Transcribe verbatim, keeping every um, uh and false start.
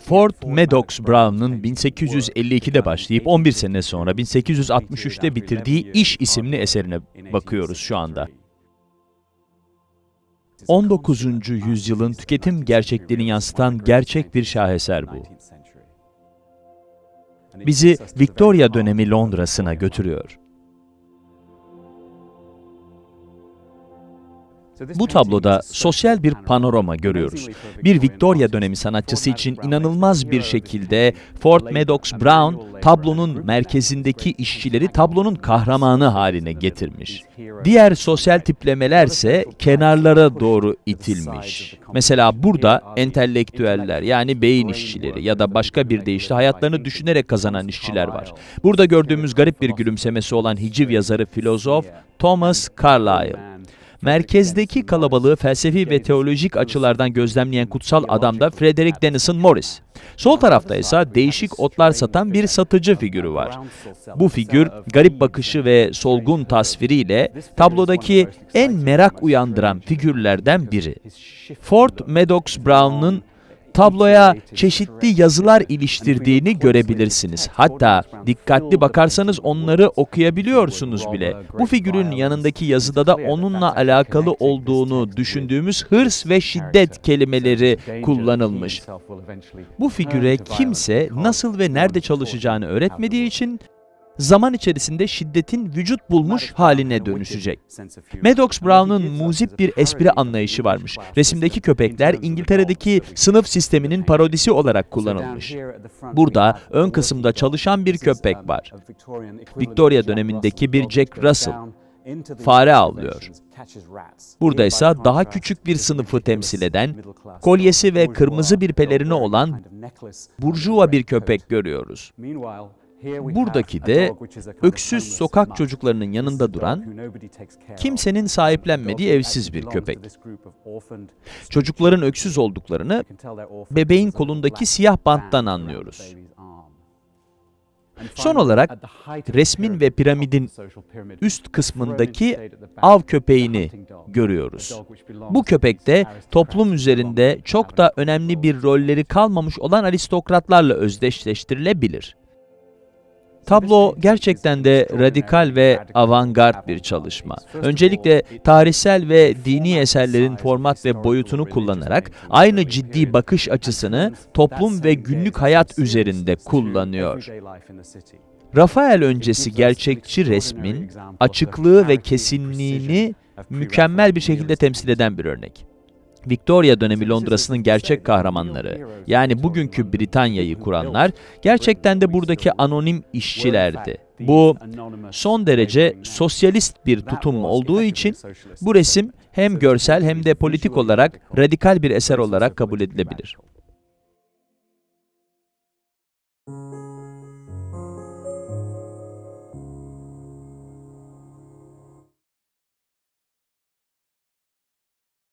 Ford Madox Brown'ın bin sekiz yüz elli ikide başlayıp on bir sene sonra bin sekiz yüz altmış üçte bitirdiği İş isimli eserine bakıyoruz şu anda. on dokuzuncu yüzyılın tüketim gerçeklerini yansıtan gerçek bir şaheser bu. Bizi Victoria dönemi Londra'sına götürüyor. Bu tabloda sosyal bir panorama görüyoruz. Bir Victoria dönemi sanatçısı için inanılmaz bir şekilde Ford Madox Brown, tablonun merkezindeki işçileri tablonun kahramanı haline getirmiş. Diğer sosyal tiplemelerse kenarlara doğru itilmiş. Mesela burada entelektüeller, yani beyin işçileri ya da başka bir deyişle hayatlarını düşünerek kazanan işçiler var. Burada gördüğümüz garip bir gülümsemesi olan hiciv yazarı filozof Thomas Carlyle. Merkezdeki kalabalığı felsefi ve teolojik açılardan gözlemleyen kutsal adam da Frederick Denison Maurice. Sol tarafta ise değişik otlar satan bir satıcı figürü var. Bu figür garip bakışı ve solgun tasviriyle tablodaki en merak uyandıran figürlerden biri. Ford Madox Brown'ın tabloya çeşitli yazılar iliştirdiğini görebilirsiniz. Hatta dikkatli bakarsanız onları okuyabiliyorsunuz bile. Bu figürün yanındaki yazıda da onunla alakalı olduğunu düşündüğümüz hırs ve şiddet kelimeleri kullanılmış. Bu figüre kimse nasıl ve nerede çalışacağını öğretmediği için zaman içerisinde şiddetin vücut bulmuş haline dönüşecek. Madox Brown'un muzip bir espri anlayışı varmış. Resimdeki köpekler İngiltere'deki sınıf sisteminin parodisi olarak kullanılmış. Burada ön kısımda çalışan bir köpek var. Victoria dönemindeki bir Jack Russell. Fare avlıyor. Burada ise daha küçük bir sınıfı temsil eden, kolyesi ve kırmızı bir pelerini olan burjuva bir köpek görüyoruz. Buradaki de öksüz sokak çocuklarının yanında duran, kimsenin sahiplenmediği evsiz bir köpek. Çocukların öksüz olduklarını bebeğin kolundaki siyah banttan anlıyoruz. Son olarak resmin ve piramidin üst kısmındaki av köpeğini görüyoruz. Bu köpekte toplum üzerinde çok da önemli bir rolleri kalmamış olan aristokratlarla özdeşleştirilebilir. Tablo gerçekten de radikal ve avantgard bir çalışma. Öncelikle tarihsel ve dini eserlerin format ve boyutunu kullanarak aynı ciddi bakış açısını toplum ve günlük hayat üzerinde kullanıyor. Rafael öncesi gerçekçi resmin açıklığı ve kesinliğini mükemmel bir şekilde temsil eden bir örnek. Victoria dönemi Londra'sının gerçek kahramanları, yani bugünkü Britanya'yı kuranlar, gerçekten de buradaki anonim işçilerdi. Bu son derece sosyalist bir tutum olduğu için bu resim hem görsel hem de politik olarak radikal bir eser olarak kabul edilebilir.